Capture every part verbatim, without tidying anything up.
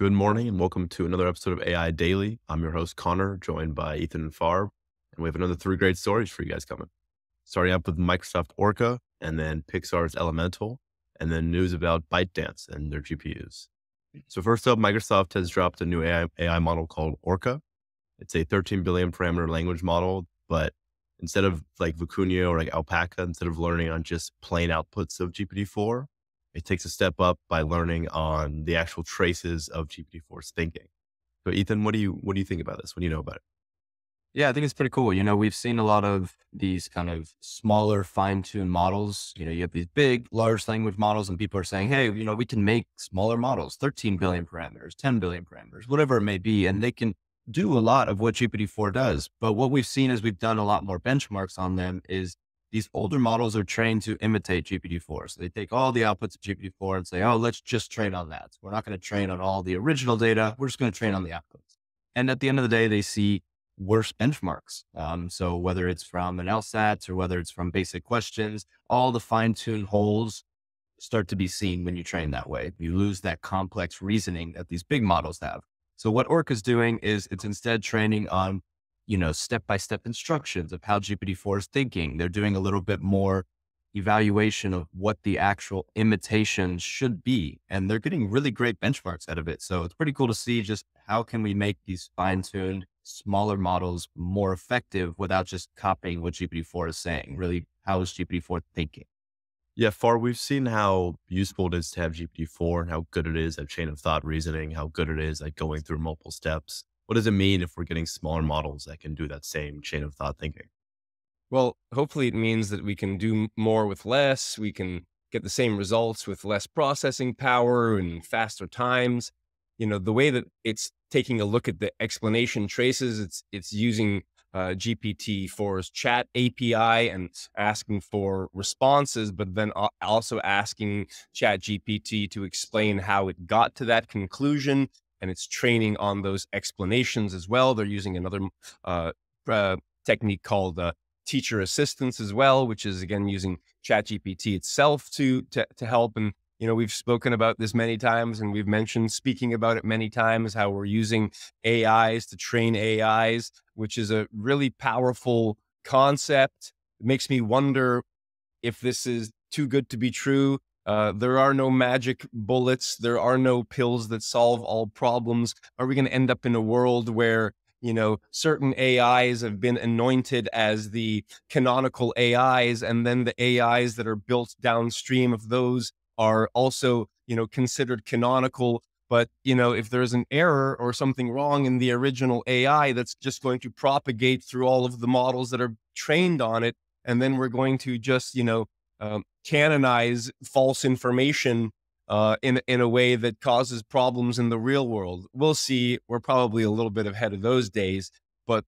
Good morning and welcome to another episode of A I Daily. I'm your host, Connor, joined by Ethan Farb, and we have another three great stories for you guys coming. Starting up with Microsoft Orca, and then Pixar's Elemental, and then news about ByteDance and their G P Us. So first up, Microsoft has dropped a new A I, A I model called Orca. It's a thirteen billion parameter language model, but instead of like Vicuña or like Alpaca, instead of learning on just plain outputs of G P T four, it takes a step up by learning on the actual traces of G P T four's thinking. So Ethan, what do you, what do you think about this? What do you know about it? Yeah, I think it's pretty cool. You know, we've seen a lot of these kind of smaller fine-tuned models. You know, you have these big, large language models and people are saying, hey, you know, we can make smaller models, thirteen billion parameters, ten billion parameters, whatever it may be. And they can do a lot of what G P T four does. But what we've seen is we've done a lot more benchmarks on them is these older models are trained to imitate G P T four. So they take all the outputs of G P T four and say, oh, let's just train on that. We're not going to train on all the original data. We're just going to train on the outputs. And at the end of the day, they see worse benchmarks. Um, so whether it's from an L SAT or whether it's from basic questions, all the fine-tuned holes start to be seen when you train that way. You lose that complex reasoning that these big models have. So what Orca is doing is it's instead training on, you know, step-by-step instructions of how G P T four is thinking. They're doing a little bit more evaluation of what the actual imitation should be. And they're getting really great benchmarks out of it. So it's pretty cool to see just how can we make these fine-tuned smaller models more effective without just copying what G P T four is saying. Really, how is G P T four thinking? Yeah, Far, we've seen how useful it is to have G P T four and how good it is at chain of thought reasoning, how good it is at going through multiple steps. What does it mean if we're getting smaller models that can do that same chain of thought thinking? Well, hopefully it means that we can do more with less. We can get the same results with less processing power and faster times. You know, the way that it's taking a look at the explanation traces, it's it's using uh, G P T four's chat A P I and asking for responses, but then also asking ChatGPT to explain how it got to that conclusion. And it's training on those explanations as well. They're using another uh, uh, technique called uh, teacher assistance as well, which is, again, using ChatGPT itself to, to, to help. And you know, we've spoken about this many times and we've mentioned speaking about it many times, how we're using A Is to train A Is, which is a really powerful concept. It makes me wonder if this is too good to be true. Uh, there are no magic bullets. There are no pills that solve all problems. Are we going to end up in a world where, you know, certain A Is have been anointed as the canonical A Is, and then the A Is that are built downstream of those are also, you know, considered canonical? But, you know, if there's an error or something wrong in the original A I, that's just going to propagate through all of the models that are trained on it. And then we're going to just, you know, um, canonize false information uh, in, in a way that causes problems in the real world. We'll see. We're probably a little bit ahead of those days, but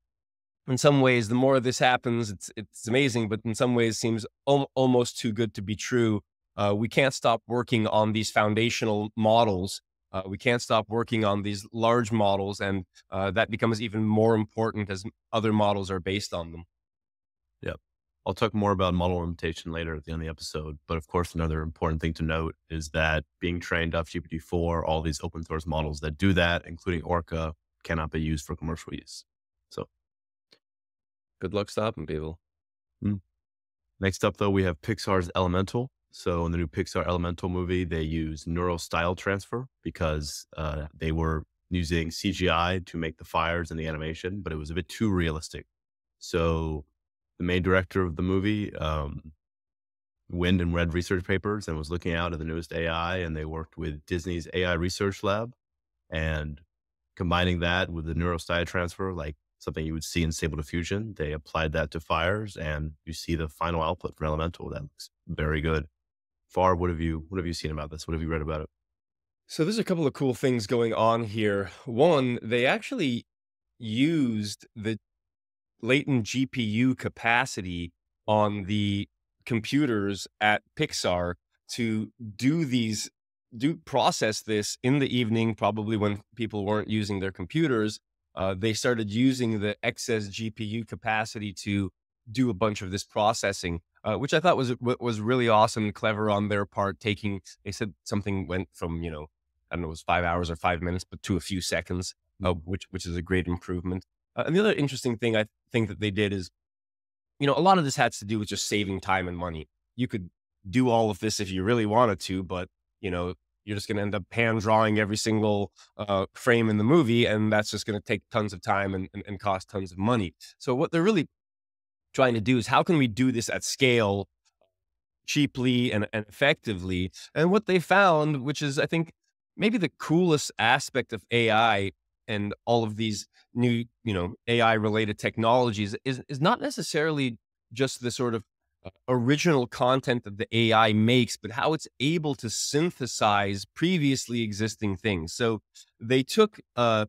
in some ways, the more this happens, it's, it's amazing, but in some ways seems al almost too good to be true. Uh, we can't stop working on these foundational models. Uh, we can't stop working on these large models, and uh, that becomes even more important as other models are based on them. Yep. I'll talk more about model imitation later at the end of the episode. But of course, another important thing to note is that being trained off G P T four, all these open source models that do that, including Orca, cannot be used for commercial use. So good luck stopping people. Mm. Next up, though, we have Pixar's Elemental. So in the new Pixar Elemental movie, they use neural style transfer because uh, they were using C G I to make the fires and the animation, but it was a bit too realistic. So the main director of the movie um, went and read research papers and was looking out at the newest A I, and they worked with Disney's A I Research Lab and combining that with the neural style transfer, like something you would see in stable diffusion. They applied that to fires and you see the final output for Elemental. That looks very good. Far, what have you, what have you seen about this? What have you read about it? So there's a couple of cool things going on here. One, they actually used the latent G P U capacity on the computers at Pixar to do these, do process this in the evening, probably when people weren't using their computers. Uh, they started using the excess G P U capacity to do a bunch of this processing. Uh, which I thought was was really awesome and clever on their part. Taking, they said something went from, you know, I don't know, it was five hours or five minutes, but to a few seconds, uh, which which is a great improvement. Uh, and the other interesting thing I think that they did is, you know, a lot of this has to do with just saving time and money. You could do all of this if you really wanted to, but, you know, you're just going to end up hand drawing every single uh, frame in the movie, and that's just going to take tons of time and, and, and cost tons of money. So what they're really trying to do is how can we do this at scale cheaply and, and effectively? And what they found, which is, I think, maybe the coolest aspect of A I and all of these new, you know, A I related technologies is, is not necessarily just the sort of original content that the A I makes, but how it's able to synthesize previously existing things. So they took, uh,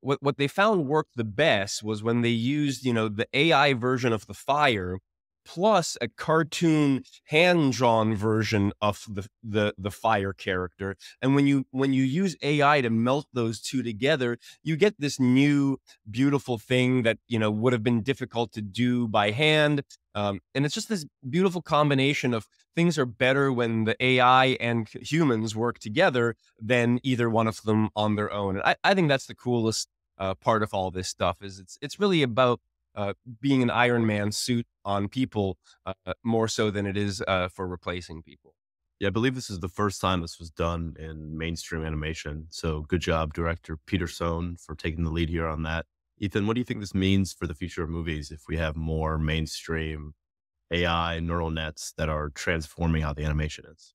what, what they found worked the best was when they used, you know, the A I version of the fire plus a cartoon hand-drawn version of the, the, the fire character. And when you, when you use A I to melt those two together, you get this new beautiful thing that, you know, would have been difficult to do by hand. Um, and it's just this beautiful combination of things are better when the A I and humans work together than either one of them on their own. And I, I think that's the coolest uh, part of all this stuff is it's, it's really about Uh, being an Iron Man suit on people uh, more so than it is uh, for replacing people. Yeah, I believe this is the first time this was done in mainstream animation. So good job, director Peter Sohn, for taking the lead here on that. Ethan, what do you think this means for the future of movies if we have more mainstream A I neural nets that are transforming how the animation is?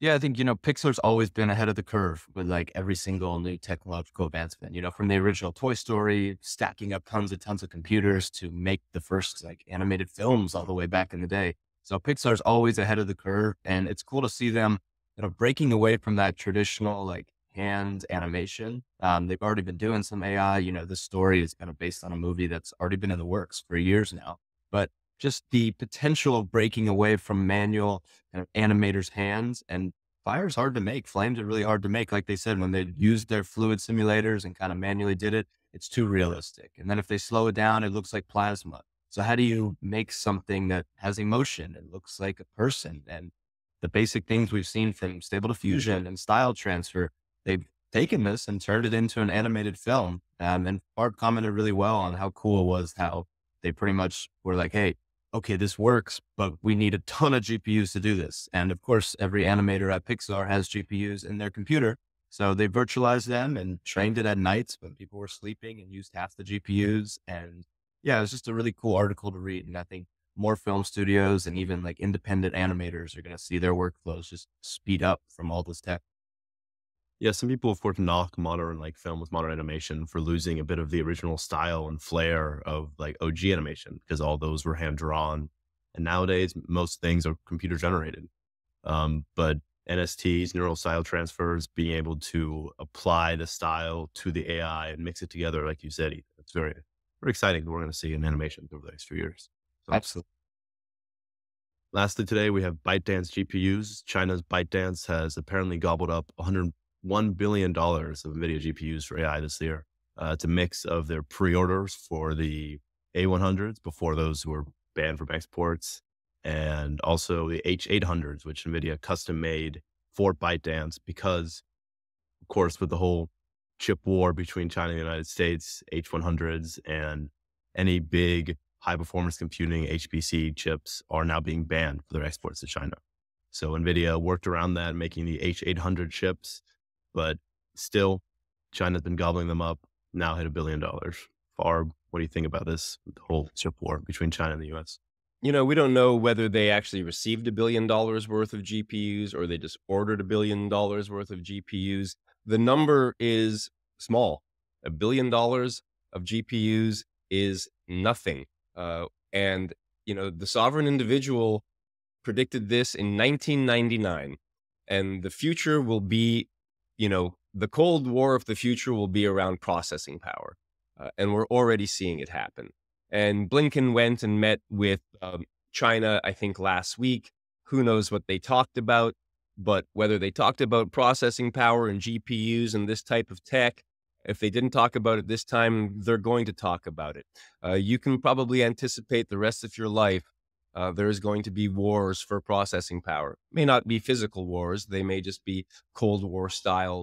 Yeah, I think, you know, Pixar's always been ahead of the curve with like every single new technological advancement, you know, from the original Toy Story, stacking up tons and tons of computers to make the first like animated films all the way back in the day. So Pixar's always ahead of the curve, and it's cool to see them, you know, breaking away from that traditional like hand animation. Um, they've already been doing some A I, you know, this story is kind of based on a movie that's already been in the works for years now, but just the potential of breaking away from manual kind of animators' hands. And fire's hard to make. Flames are really hard to make. Like they said, when they used their fluid simulators and kind of manually did it, it's too realistic. And then if they slow it down, it looks like plasma. So how do you make something that has emotion and looks like a person? And the basic things we've seen from stable diffusion and style transfer, they've taken this and turned it into an animated film. Um, and Farb commented really well on how cool it was, how they pretty much were like, hey, okay, this works, but we need a ton of G P Us to do this. And of course, every animator at Pixar has G P Us in their computer. So they virtualized them and trained it at nights when people were sleeping and used half the G P Us. And yeah, it was just a really cool article to read. And I think more film studios and even like independent animators are going to see their workflows just speed up from all this tech. Yeah, some people, of course, knock modern like film with modern animation for losing a bit of the original style and flair of like O G animation because all those were hand drawn. And nowadays, most things are computer generated. Um, but N S Ts, neural style transfers, being able to apply the style to the A I and mix it together, like you said, it's very, very exciting that we're going to see in animation over the next few years. So. Absolutely. Lastly, today we have ByteDance G P Us. China's ByteDance has apparently gobbled up one hundred one billion dollars of NVIDIA G P Us for A I this year. Uh, it's a mix of their pre-orders for the A one hundreds before those were banned from exports, and also the H eight hundreds, which NVIDIA custom made for ByteDance because, of course, with the whole chip war between China and the United States, H one hundreds and any big high-performance computing H P C chips are now being banned for their exports to China. So NVIDIA worked around that, making the H eight hundred chips, but still China's been gobbling them up, now hit a billion dollars. Farb, what do you think about this, the whole chip war between China and the U S? You know, we don't know whether they actually received a billion dollars worth of G P Us or they just ordered a billion dollars worth of G P Us. The number is small. A billion dollars of G P Us is nothing. Uh, and, you know, the sovereign individual predicted this in nineteen ninety-nine, and the future will be, you know, the Cold War of the future will be around processing power. Uh, and we're already seeing it happen. And Blinken went and met with um, China, I think last week. Who knows what they talked about, but whether they talked about processing power and G P Us and this type of tech, if they didn't talk about it this time, they're going to talk about it. Uh, you can probably anticipate the rest of your life Uh, there is going to be wars for processing power. May not be physical wars. They may just be Cold War style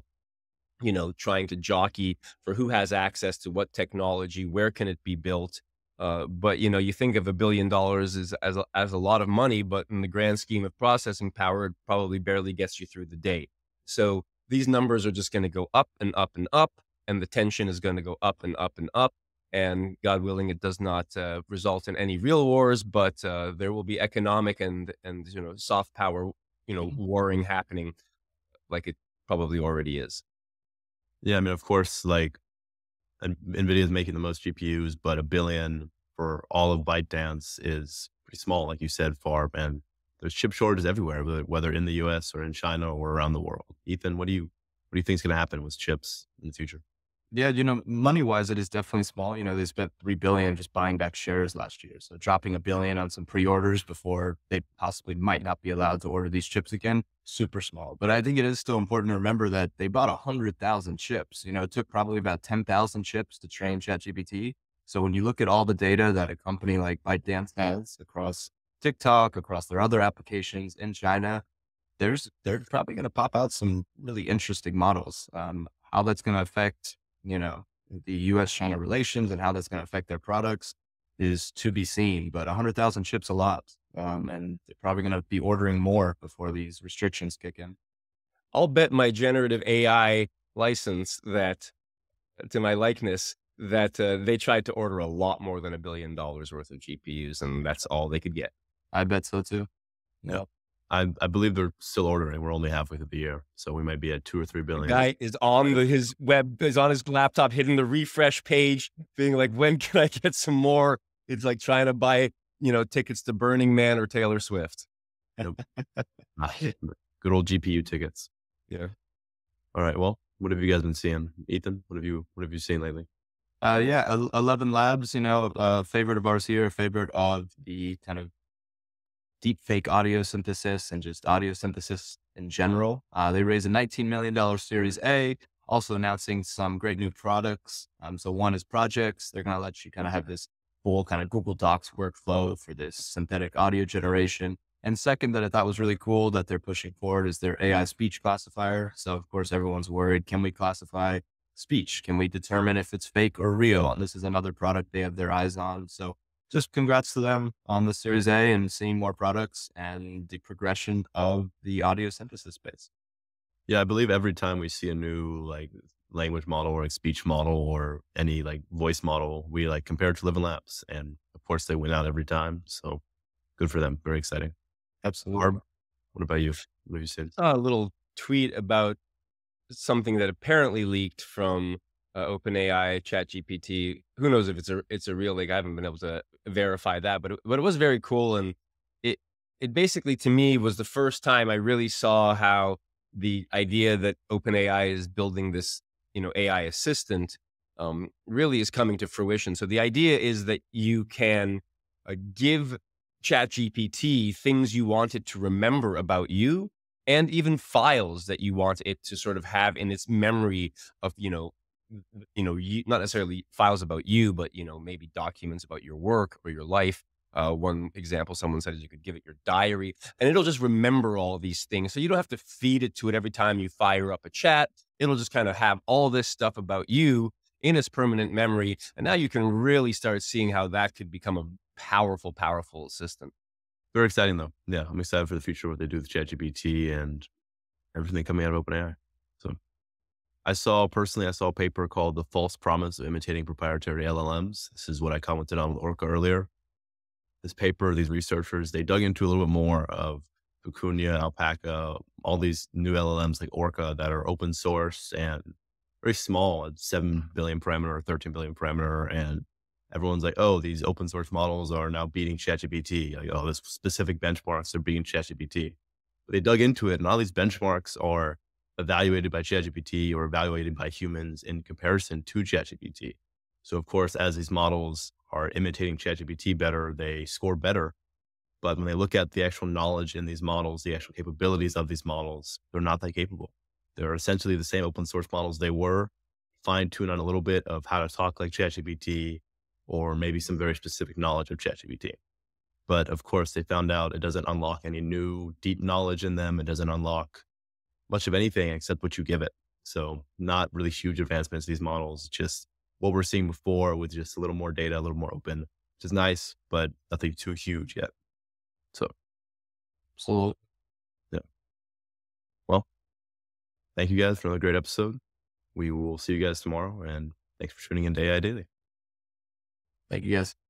you know, trying to jockey for who has access to what technology, where can it be built. Uh, but, you know, you think of a billion dollars as, as, a, as a lot of money, but in the grand scheme of processing power, it probably barely gets you through the day. So these numbers are just going to go up and up and up, and the tension is going to go up and up and up. And God willing, it does not uh, result in any real wars, but uh, there will be economic and, and, you know, soft power, you know, warring happening like it probably already is. Yeah. I mean, of course, like, and NVIDIA is making the most G P Us, but a billion for all of ByteDance is pretty small, like you said, Farb. And there's chip shortages everywhere, whether in the U S or in China or around the world. Ethan, what do you, what do you think is going to happen with chips in the future? Yeah, you know, money-wise, it is definitely small. You know, they spent three billion dollars just buying back shares last year. So dropping a billion on some pre-orders before they possibly might not be allowed to order these chips again, super small. But I think it is still important to remember that they bought one hundred thousand chips. You know, it took probably about ten thousand chips to train ChatGPT. So when you look at all the data that a company like ByteDance has across TikTok, across their other applications in China, there's, they're probably going to pop out some really interesting models. Um, how that's going to affect, you know, the U S China relations and how that's going to affect their products is to be seen, but one hundred thousand chips a lot. Um, and they're probably going to be ordering more before these restrictions kick in. I'll bet my generative A I license that, to my likeness, that uh, they tried to order a lot more than a billion dollars worth of G P Us, and that's all they could get. I bet so too. No. Yep. I, I believe they're still ordering. We're only halfway through the year, so we might be at two or three billion. The guy is on the, his web, is on his laptop, hitting the refresh page, being like, "When can I get some more?" It's like trying to buy, you know, tickets to Burning Man or Taylor Swift. Nope. Good old G P U tickets. Yeah. All right. Well, what have you guys been seeing, Ethan? What have you What have you seen lately? Uh, yeah, ElevenLabs. You know, uh, favorite of ours here, favorite of the kind of deep fake audio synthesis and just audio synthesis in general. Uh, they raised a nineteen million dollar Series A, also announcing some great new products. Um, so one is projects. They're going to let you kind of have this full kind of Google Docs workflow for this synthetic audio generation. And second, that I thought was really cool that they're pushing forward, is their A I speech classifier. So of course, everyone's worried, can we classify speech? Can we determine if it's fake or real? And this is another product they have their eyes on. So just congrats to them on the Series A and seeing more products and the progression of the audio synthesis space. Yeah, I believe every time we see a new like language model or like speech model or any like voice model, we like compare it to ElevenLabs. And of course they win out every time. So good for them. Very exciting. Absolutely. Barb, what about you? What have you said? A little tweet about something that apparently leaked from Uh, OpenAI, ChatGPT. Who knows if it's a it's a real leak? I haven't been able to verify that, but it, but it was very cool, and it it basically to me was the first time I really saw how the idea that OpenAI is building this you know A I assistant um, really is coming to fruition. So the idea is that you can uh, give ChatGPT things you want it to remember about you, and even files that you want it to sort of have in its memory of you know. you know, you, not necessarily files about you, but, you know, maybe documents about your work or your life. Uh, one example someone said is you could give it your diary and it'll just remember all these things. So you don't have to feed it to it every time you fire up a chat. It'll just kind of have all this stuff about you in its permanent memory. And now you can really start seeing how that could become a powerful, powerful assistant. Very exciting though. Yeah. I'm excited for the future, what they do with ChatGPT and everything coming out of OpenAI. I saw personally, I saw a paper called The False Promise of Imitating Proprietary L L Ms. This is what I commented on with Orca earlier. This paper, these researchers, they dug into a little bit more of Vicuña, Alpaca, all these new L L Ms like Orca that are open source and very small at seven billion parameter or thirteen billion parameter. And everyone's like, oh, these open source models are now beating ChatGPT. Like, oh, this specific benchmarks are beating ChatGPT. But they dug into it and all these benchmarks are evaluated by ChatGPT or evaluated by humans in comparison to ChatGPT. So of course, as these models are imitating ChatGPT better, they score better. But when they look at the actual knowledge in these models, the actual capabilities of these models, they're not that capable. They're essentially the same open source models they were, fine-tuned on a little bit of how to talk like ChatGPT or maybe some very specific knowledge of ChatGPT. But of course, they found out it doesn't unlock any new deep knowledge in them. It doesn't unlock much of anything except what you give it. So not really huge advancements, these models, just what we're seeing before with just a little more data, a little more open, which is nice, but nothing too huge yet. So, so yeah. Well, thank you guys for another great episode. We will see you guys tomorrow, and thanks for tuning in to A I Daily. Thank you guys.